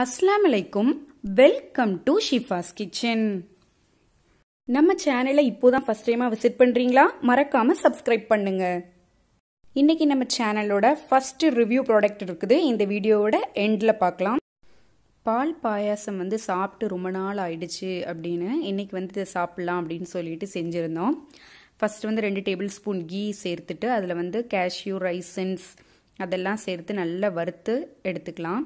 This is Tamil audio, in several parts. அஸ்ஸலாமு அலைக்கும், வெல்கம் டு ஷிஃபாஸ் கிச்சன். நம்ம சேனலை இப்போதான் ஃபர்ஸ்ட் டைமா விசிட் பண்றீங்களா? மறக்காம சப்ஸ்கிரைப் பண்ணுங்க. இன்னைக்கு நம்ம சேனலோட ஃபர்ஸ்ட் ரிவ்யூ ப்ராடக்ட் இருக்குது. இந்த வீடியோவோட எண்ட்ல பார்க்கலாம். பால் பாயாசம் சாப்பிட்டு ரொம்ப நாள் ஆயிடுச்சு அப்படின்னு இன்னைக்கு இதை சாப்பிடலாம் அப்படின்னு சொல்லிட்டு செஞ்சிருந்தோம். ஃபர்ஸ்ட் 2 டேபிள் ஸ்பூன் கீ சேர்த்துட்டு அதில் கேஷ்யூ ரைசன்ஸ் அதெல்லாம் சேர்த்து நல்லா வறுத்து எடுத்துக்கலாம்.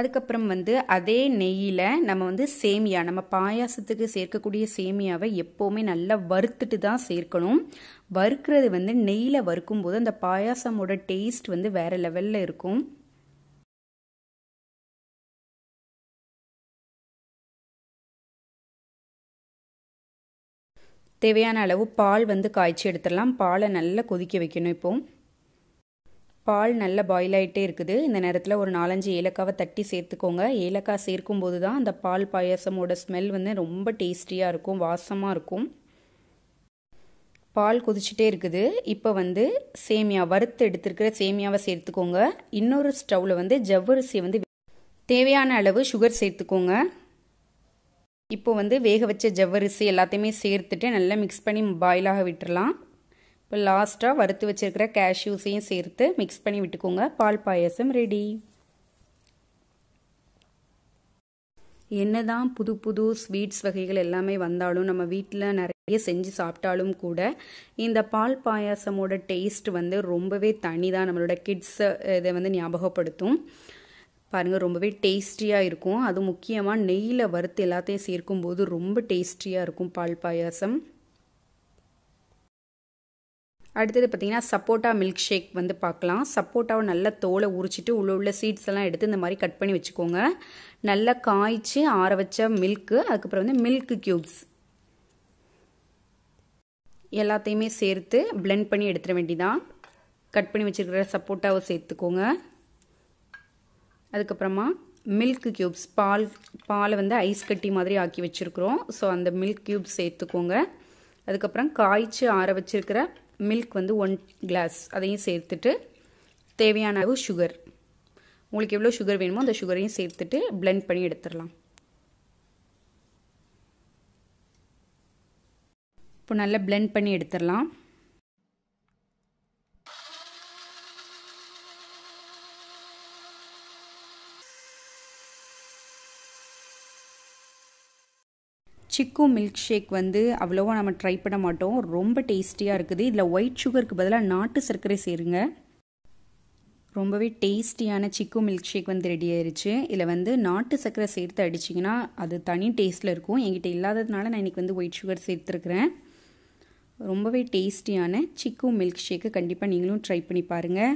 அதுக்கப்புறம் அதே நெய்யில் நம்ம சேமியா, நம்ம பாயாசத்துக்கு சேர்க்கக்கூடிய சேமியாவை எப்போவுமே நல்லா வறுத்துட்டு தான் சேர்க்கணும். வறுக்கிறது நெய்யில் வறுக்கும்போது அந்த பாயாசமோட டேஸ்ட் வேறு லெவலில் இருக்கும். தேவையான அளவு பால் காய்ச்சி எடுத்துடலாம். பாலை நல்லா கொதிக்க வைக்கணும். இப்போது பால் நல்லா பாயில் ஆகிட்டே இருக்குது. இந்த நேரத்தில் ஒரு 4-5 ஏலக்காவை தட்டி சேர்த்துக்கோங்க. ஏலக்காய் சேர்க்கும்போது தான் அந்த பால் பாயாசமோட ஸ்மெல் ரொம்ப டேஸ்டியாக இருக்கும், வாசமாக இருக்கும். பால் கொதிச்சுட்டே இருக்குது. இப்போ சேமியா வறுத்து எடுத்துருக்கிற சேமியாவை சேர்த்துக்கோங்க. இன்னொரு ஸ்டவ்வில் ஜவ்வரிசியை தேவையான அளவு சுகர் சேர்த்துக்கோங்க. இப்போ வேக வச்ச ஜவ்வரிசி எல்லாத்தையுமே சேர்த்துட்டு நல்லா மிக்ஸ் பண்ணி பாயிலாக விட்டுடலாம். இப்போ லாஸ்ட்டாக வறுத்து வச்சுருக்கிற கேஷ்யூஸையும் சேர்த்து மிக்ஸ் பண்ணி விட்டுக்கோங்க. பால் பாயாசம் ரெடி. என்ன தான் புது புது ஸ்வீட்ஸ் வகைகள் எல்லாமே வந்தாலும் நம்ம வீட்டில் நிறைய செஞ்சு சாப்பிட்டாலும் கூட இந்த பால் பாயாசமோட டேஸ்ட் ரொம்பவே தனி தான். நம்மளோட கிட்ஸை இதை ஞாபகப்படுத்தும். பாருங்கள், ரொம்பவே டேஸ்டியாக இருக்கும். அது முக்கியமாக நெய்யில் வறுத்து எல்லாத்தையும் சேர்க்கும்போது ரொம்ப டேஸ்டியாக இருக்கும் பால் பாயாசம். அடுத்தது பார்த்திங்கன்னா சப்போட்டா மில்க் ஷேக் பார்க்கலாம். சப்போட்டாவை நல்லா தோலை உரிச்சிட்டு உள்ள சீட்ஸ் எல்லாம் எடுத்து இந்த மாதிரி கட் பண்ணி வச்சுக்கோங்க. நல்லா காய்ச்சி ஆற வச்ச மில்க்கு, அதுக்கப்புறம் மில்க் க்யூப்ஸ் எல்லாத்தையுமே சேர்த்து பிளெண்ட் பண்ணி எடுத்துட வேண்டிதான். கட் பண்ணி வச்சுருக்கிற சப்போட்டாவை சேர்த்துக்கோங்க. அதுக்கப்புறமா மில்க் க்யூப்ஸ், பாலை ஐஸ் கட்டி மாதிரி ஆக்கி வச்சுருக்குறோம். ஸோ அந்த மில்க் க்யூப்ஸ் சேர்த்துக்கோங்க. அதுக்கப்புறம் காய்ச்சி ஆற வச்சுருக்கிற மில்க் 1 கிளாஸ் அதையும் சேர்த்துட்டு தேவையான அளவு சுகர், உங்களுக்கு எவ்வளோ சுகர் வேணுமோ அந்த சுகரையும் சேர்த்துட்டு பிளெண்ட் பண்ணி எடுத்துடலாம். இப்போ நல்லா பிளெண்ட் பண்ணி எடுத்துடலாம். சிக்கு மில்க் ஷேக் அவ்வளோவா நம்ம ட்ரை பண்ண மாட்டோம். ரொம்ப டேஸ்டியாக இருக்குது. இதில் ஒயிட் சுகருக்கு பதிலாக நாட்டு சர்க்கரை சேருங்க. ரொம்பவே டேஸ்டியான சிக்கு மில்க் ஷேக் ரெடி ஆயிடுச்சு. இதில் நாட்டு சர்க்கரை சேர்த்து அடிச்சிங்கன்னா அது தனி டேஸ்ட்டில் இருக்கும். என்கிட்ட இல்லாததுனால நான் இன்றைக்கி ஒயிட் சுகர் சேர்த்துருக்குறேன். ரொம்பவே டேஸ்டியான சிக்கு மில்க் ஷேக்கு கண்டிப்பாக நீங்களும் ட்ரை பண்ணி பாருங்கள்.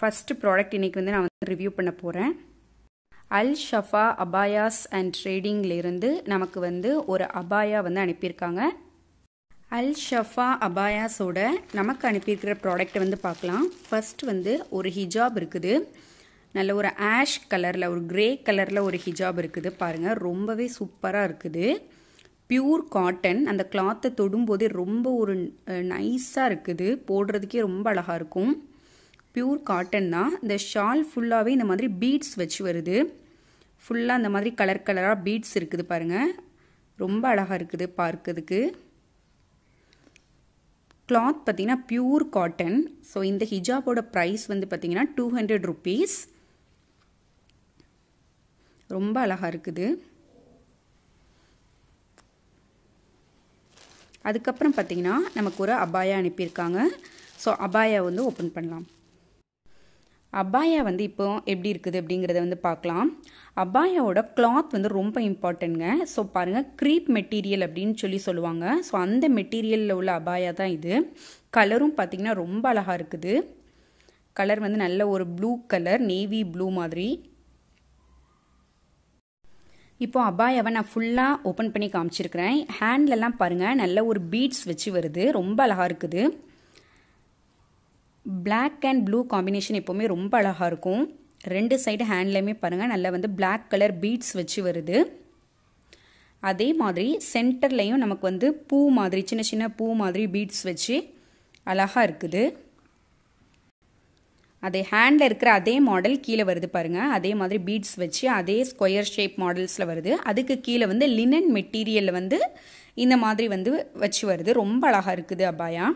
ஃபஸ்ட்டு ப்ராடக்ட் இன்றைக்கி நான் ரிவ்யூ பண்ண போகிறேன். அல் ஷஃபா அபாயாஸ் அண்ட் ட்ரேடிங்லேருந்து நமக்கு ஒரு அபாயா அனுப்பியிருக்காங்க. அல் ஷஃபா அபாயாஸோட நமக்கு அனுப்பியிருக்கிற ப்ராடக்ட் பார்க்கலாம். ஃபர்ஸ்ட் ஒரு ஹிஜாப் இருக்குது. நல்ல ஒரு ஆஷ் கலரில், ஒரு கிரே கலரில் ஒரு ஹிஜாப் இருக்குது. பாருங்கள், ரொம்பவே சூப்பராக இருக்குது. Pure cotton. அந்த கிளாத்தை தொடும்போதே ரொம்ப ஒரு நைஸாக இருக்குது. போடுறதுக்கே ரொம்ப அழகாக இருக்கும். பியூர் காட்டன் தான். இந்த ஷால் ஃபுல்லாகவே இந்த மாதிரி பீட்ஸ் வச்சு வருது. ஃபுல்லாக இந்த மாதிரி கலர் கலராக பீட்ஸ் இருக்குது. பாருங்கள், ரொம்ப அழகாக இருக்குது பார்க்கிறதுக்கு. கிளாத் பார்த்திங்கன்னா பியூர் காட்டன். ஸோ இந்த ஹிஜாபோட ப்ரைஸ் பார்த்திங்கன்னா 200 ருபீஸ். ரொம்ப அழகாக இருக்குது. அதுக்கப்புறம் பார்த்திங்கன்னா நமக்கு ஒரு அபாயா அனுப்பியிருக்காங்க. ஸோ அபாயா ஓப்பன் பண்ணலாம். அபாயா இப்போ எப்படி இருக்குது அப்படிங்கிறத பார்க்கலாம். அபாயாவோட கிளாத் ரொம்ப இம்பார்ட்டன்ட்ங்க. ஸோ பாருங்கள், க்ரீப் மெட்டீரியல் அப்படின்னு சொல்லுவாங்க. ஸோ அந்த மெட்டீரியலில் உள்ள அபாயா தான் இது. கலரும் பார்த்திங்கன்னா ரொம்ப அழகாக இருக்குது. கலர் நல்ல ஒரு ப்ளூ கலர், நேவி ப்ளூ மாதிரி. இப்போ அபாயாவை நான் ஃபுல்லாக ஓப்பன் பண்ணி காமிச்சிருக்கிறேன். ஹேண்ட்லலாம் பாருங்கள், நல்ல ஒரு பீட்ஸ் வச்சு வருது. ரொம்ப அழகாக இருக்குது. பிளாக் அண்ட் ப்ளூ காம்பினேஷன் எப்போவுமே ரொம்ப அழகாக இருக்கும். 2 சைடு ஹேண்ட்லையுமே பாருங்கள், நல்லா பிளாக் கலர் பீட்ஸ் வச்சு வருது. அதே மாதிரி சென்டர்லயும் நமக்கு வந்து பூ மாதிரி சின்ன சின்ன பூ மாதிரி பீட்ஸ் வச்சு அழகா இருக்குது. அதே ஹேண்ட்ல இருக்கிற அதே மாடல் கீழ வருது பாருங்க. அதே மாதிரி பீட்ஸ் வச்சு அதே ஸ்கொயர் ஷேப் மாடல்ஸ்ல வருது. அதுக்கு கீழ வந்து லினன் மெட்டீரியல்ல வந்து இந்த மாதிரி வந்து வச்சு வருது. ரொம்ப அழகா இருக்குது அபாயா.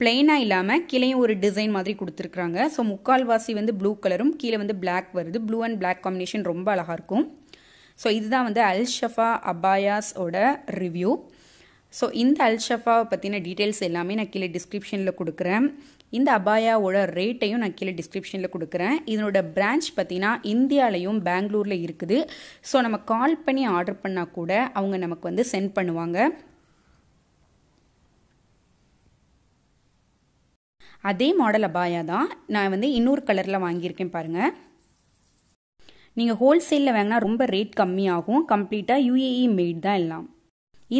Plain இல்லாம கீழே ஒரு டிசைன் மாதிரி கொடுத்திருக்காங்க. சோ முக்கால்வாசி வந்து ப்ளூ கலரும் கீழ வந்து black வருது. ப்ளூ அண்ட் black காம்பினேஷன் ரொம்ப அழகா இருக்கும். சோ இதுதான் வந்து அல் ஷஃபா அபாயாஸ் ஓட ரிவ்யூ. சோ இந்த அல் ஷஃபா பத்தின டீடைல்ஸ் எல்லாமே நான் கீழ டிஸ்கிரிப்ஷன்ல கொடுக்கிறேன். இந்த அபாயாவோட ரேட்டையும் நான் கீழ டிஸ்கிரிப்ஷன்ல கொடுக்கிறேன். இதனோட பிரான்ச் பத்தினா இந்தியாலயும் பெங்களூர்ல இருக்குது. சோ நம்ம கால் பண்ணி ஆர்டர் பண்ணா கூட அவங்க நமக்கு வந்து சென்ட் பண்ணுவாங்க. அதே மாடல் அபாயா தான் நான் வந்து இன்னொரு கலர்ல வாங்கியிருக்கேன் பாருங்க. நீங்க ஹோல்சேல்ல வாங்கினா ரொம்ப ரேட் கம்மியாகும். கம்ப்ளீட்டா UAE மேட் தான் எல்லாம்.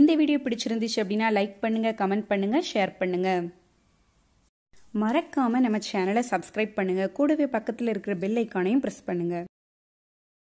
இந்த வீடியோ பிடிச்சிருந்துச்சு அப்படினா லைக் பண்ணுங்க, கமெண்ட் பண்ணுங்க, ஷேர் பண்ணுங்க. மறக்காம நம்ம சேனலை சப்ஸ்கிரைப் பண்ணுங்க. கூடவே பக்கத்துல இருக்கிற பெல் ஐகானையும் பிரஸ் பண்ணுங்க.